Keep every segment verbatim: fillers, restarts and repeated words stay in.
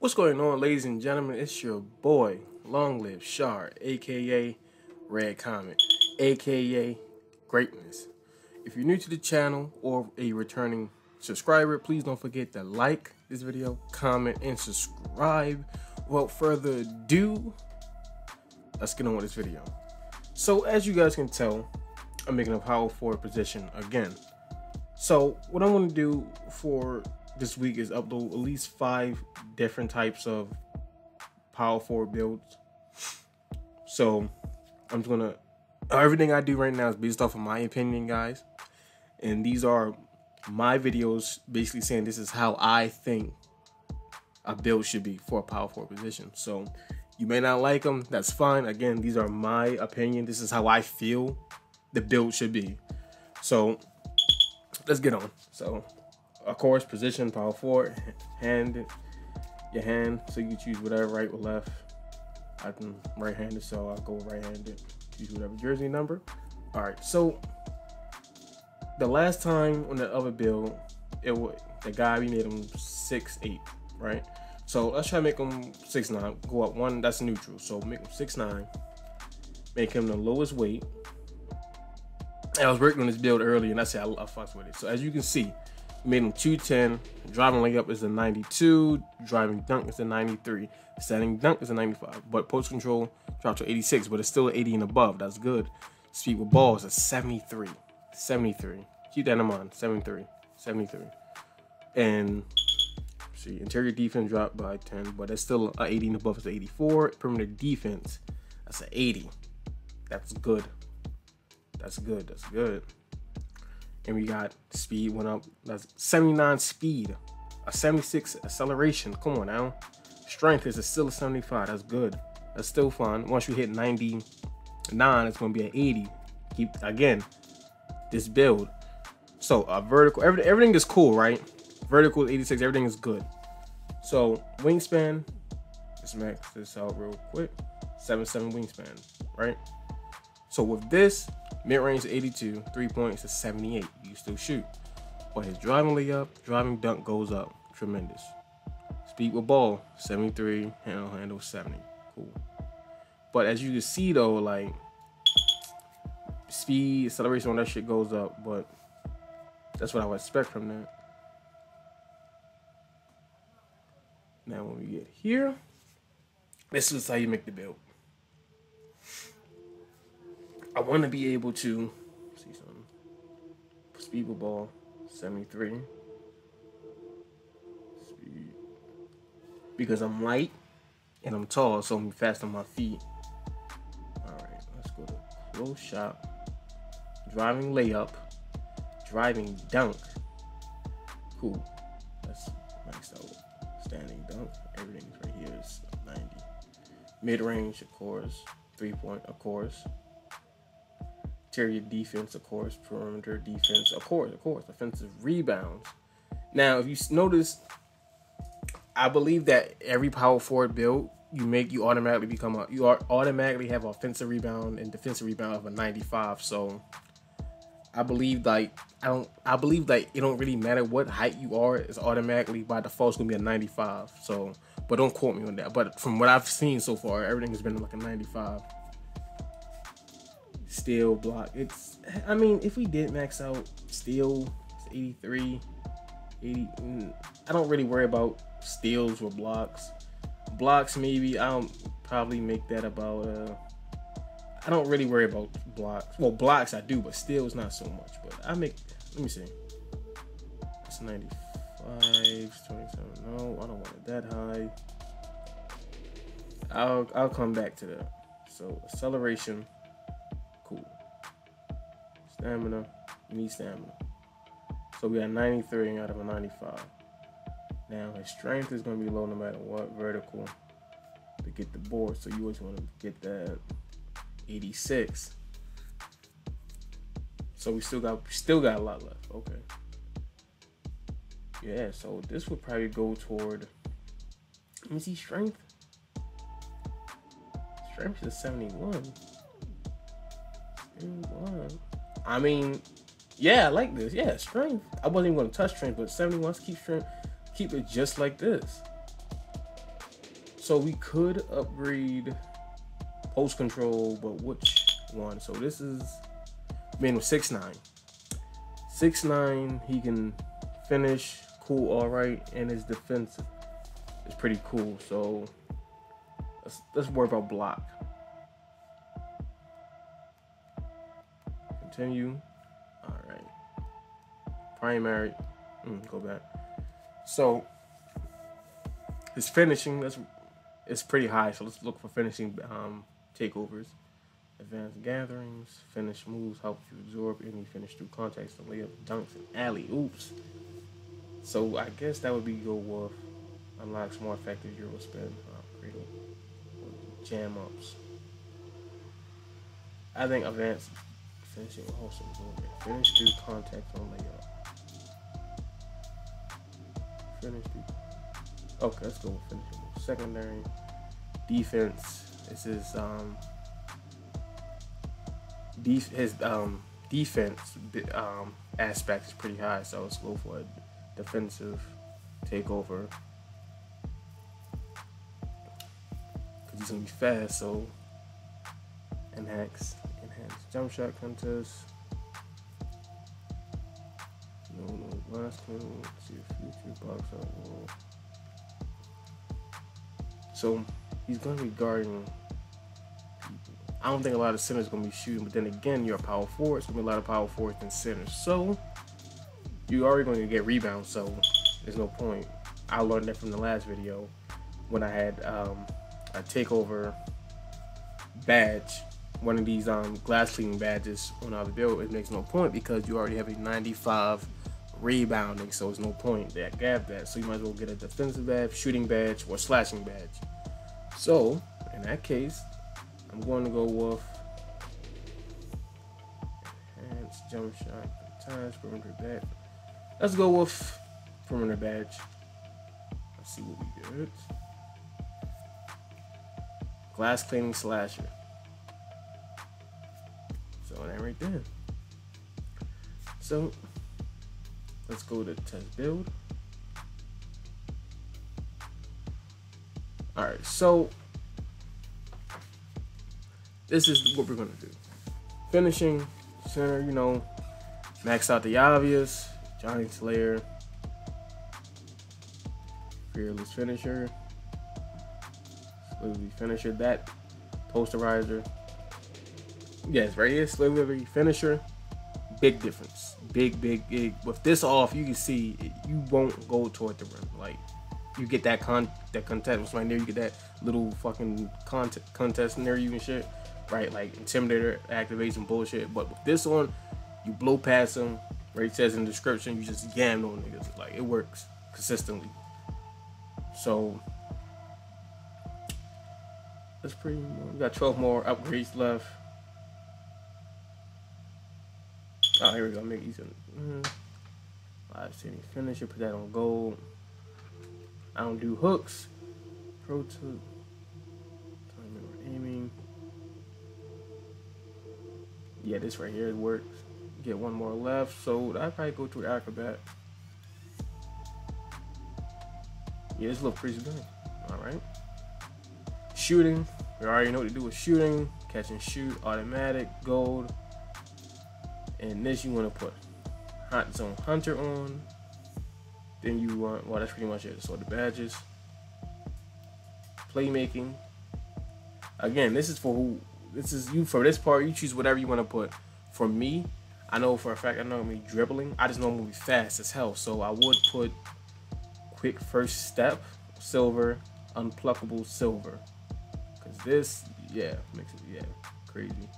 What's going on, ladies and gentlemen? It's your boy, Long Live Shard, aka Red Comet, aka Greatness. If you're new to the channel or a returning subscriber, please don't forget to like this video, comment, and subscribe. Without further ado, let's get on with this video. So as you guys can tell, I'm making a power forward position again. So what I'm going to do for this week is upload at least five different types of power forward builds. So I'm just gonna, everything I do right now is based off of my opinion, guys, and these are my videos basically saying this is how I think a build should be for a power forward position. So you may not like them, that's fine. Again, these are my opinion, this is how I feel the build should be. So let's get on. So of course, position, power forward, hand, your hand. So you can choose whatever, right or left. I can right-handed, so I'll go right-handed. Choose whatever jersey number. All right. So the last time on the other build, it would the guy we made him six eight, right? So let's try to make him six nine. Go up one. That's neutral. So make him six nine. Make him the lowest weight. And I was working on this build earlier, and I said I, I fucked with it. So as you can see, made him two ten, driving leg up is a ninety-two, driving dunk is a ninety-three, standing dunk is a ninety-five, but post control dropped to eighty-six, but it's still an eighty and above. That's good. Speed with ball is a seventy-three, seventy-three. Keep that in mind, seventy-three, seventy-three. And see, interior defense dropped by ten, but that's still an eighty and above. It's an eighty-four. Perimeter defense, that's an eighty. That's good. That's good. That's good. And we got speed went up. That's seventy-nine speed, a seventy-six acceleration. Come on now. Strength is a still a seventy-five. That's good. That's still fine. Once you hit ninety-nine, it's gonna be an eighty. Keep again this build. So a vertical. Every, everything is cool, right? Vertical is eighty-six. Everything is good. So wingspan. Let's max this out real quick. seven seven wingspan, right? So with this. Mid-range is eighty-two, three points is seventy-eight. You still shoot. But his driving leg up, driving dunk goes up. Tremendous. Speed with ball, seventy-three, handle, handle, seventy. Cool. But as you can see though, like, speed, acceleration, all that shit goes up, but that's what I would expect from that. Now when we get here, this is how you make the build. I want to be able to see something. Speed with ball, seventy-three. Speed. Because I'm light and I'm tall, so I'm fast on my feet. All right, let's go to close shot. Driving layup, driving dunk. Cool. That's nice out. Standing dunk. Everything right here is ninety. Mid range, of course. Three point, of course. Interior defense, of course. Perimeter defense, of course, of course. Offensive rebounds. Now, if you notice, I believe that every power forward build you make, you automatically become a, you are automatically have an offensive rebound and defensive rebound of a ninety-five. So, I believe like I don't, I believe like it don't really matter what height you are. It's automatically by default it's gonna be a ninety-five. So, but don't quote me on that. But from what I've seen so far, everything has been like a ninety-five. Steel block, it's, I mean, if we did max out steel, it's eighty-three, eighty. I don't really worry about steals or blocks. Blocks, maybe I'll probably make that about uh I don't really worry about blocks. Well, blocks I do, but steals not so much. But I make, let me see, it's ninety-five, twenty-seven. No, I don't want it that high. I'll I'll come back to that. So acceleration. Cool. Stamina, you need stamina. So we got ninety-three out of a ninety-five. Now his strength is gonna be low no matter what, vertical, to get the board. So you always wanna get that eighty-six. So we still got still got a lot left. Okay. Yeah, so this would probably go toward, let me see, strength. Strength is seventy-one. I mean, yeah, I like this. Yeah, strength. I wasn't even going to touch strength, but seventy-one, keep strength, keep it just like this. So we could upgrade post control, but which one? So this is, man, with six nine. six nine, he can finish, cool, all right, and his defense is pretty cool. So let's, let's worry about block. Continue. All right. Primary. Mm, go back. So his finishing, that's, it's pretty high, so let's look for finishing um, takeovers. Advanced gatherings, finish moves help you absorb any finish through contacts and layups, dunks, and alley oops. So I guess that would be go with unlocks more effective euro spin, uh, jam ups. I think advanced finishing also finish through contacts on layup. Finish through. Okay, let's go with finishing. Secondary defense. This is um. Def his um, defense um, aspect is pretty high, so let's go for a defensive takeover. Cause he's gonna be fast, so enhance, enhance jump shot contest. No, no, last one. Let's see a future box out wall. So he's gonna be guarding. I don't think a lot of centers are going to be shooting, but then again, you're a power forward, so there's going to be a lot of power forwards and centers. So, you're already going to get rebounds, so there's no point. I learned that from the last video when I had um, a takeover badge, one of these um, glass cleaning badges on our build. It makes no point because you already have a ninety-five rebounding, so there's no point that gap that. So, you might as well get a defensive badge, shooting badge, or slashing badge. So, in that case, I'm going to go with enhanced jump shot times perimeter badge. Let's go with perimeter badge. Let's see what we get. Glass cleaning slasher. So it ain't right there. So let's go to test build. All right, so this is what we're gonna do. Finishing center, you know, max out the obvious. Johnny Slayer, fearless finisher, slavery finisher. That posterizer, yes, right here, slavery finisher. Big difference, big, big, big. With this off, you can see it, you won't go toward the rim. Like you get that con, that contest right there. You get that little fucking contest, contest near you and shit. Right, like intimidator activation bullshit, but with this one, you blow past them. Right, it says in the description, you just yam on niggas. Like it works consistently. So that's pretty. We got twelve more upgrades left. Oh, here we go. Make easy. Mm-hmm. Live sitting finisher. Put that on gold. I don't do hooks. Pro tip. Yeah, this right here works. Get one more left, so I probably go to acrobat. Yeah, this looks pretty good. All right. Shooting, we already know what to do with shooting. Catch and shoot, automatic, gold. And this you want to put hot zone hunter on. Then you want, well, that's pretty much it. So the badges, playmaking. Again, this is for who. This is you for this part. You choose whatever you want to put. For me, I know for a fact I know me dribbling. I just normally be fast as hell, so I would put quick first step silver, unpluckable silver, cause this yeah makes it yeah crazy.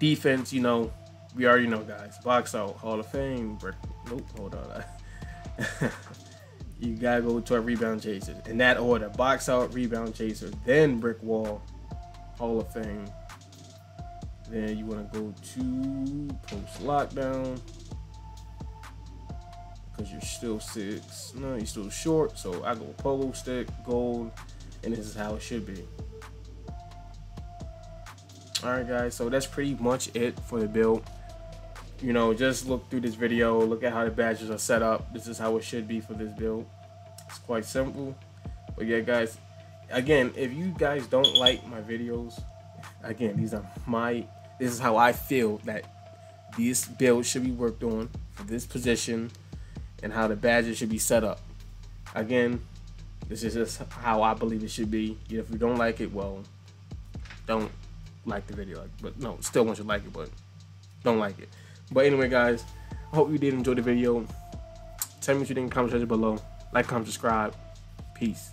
Defense, you know, we already know guys. Box out, Hall of Fame. Nope, hold on. You gotta go to a rebound chaser in that order: box out, rebound chaser, then brick wall, Hall of Fame. Then you want to go to post lockdown because you're still six. No, you're still short. So I go polo stick, gold, and this is how it should be. All right, guys. So that's pretty much it for the build. You know, just look through this video, look at how the badges are set up. This is how it should be for this build. It's quite simple. But yeah, guys, again, if you guys don't like my videos, again, these are my, this is how I feel that this build should be worked on for this position and how the badger should be set up. Again, this is just how I believe it should be. If you don't like it, well, don't like the video. But no, still want you to like it, but don't like it. But anyway, guys, I hope you did enjoy the video. Tell me what you think in the comment section below. Like, comment, subscribe. Peace.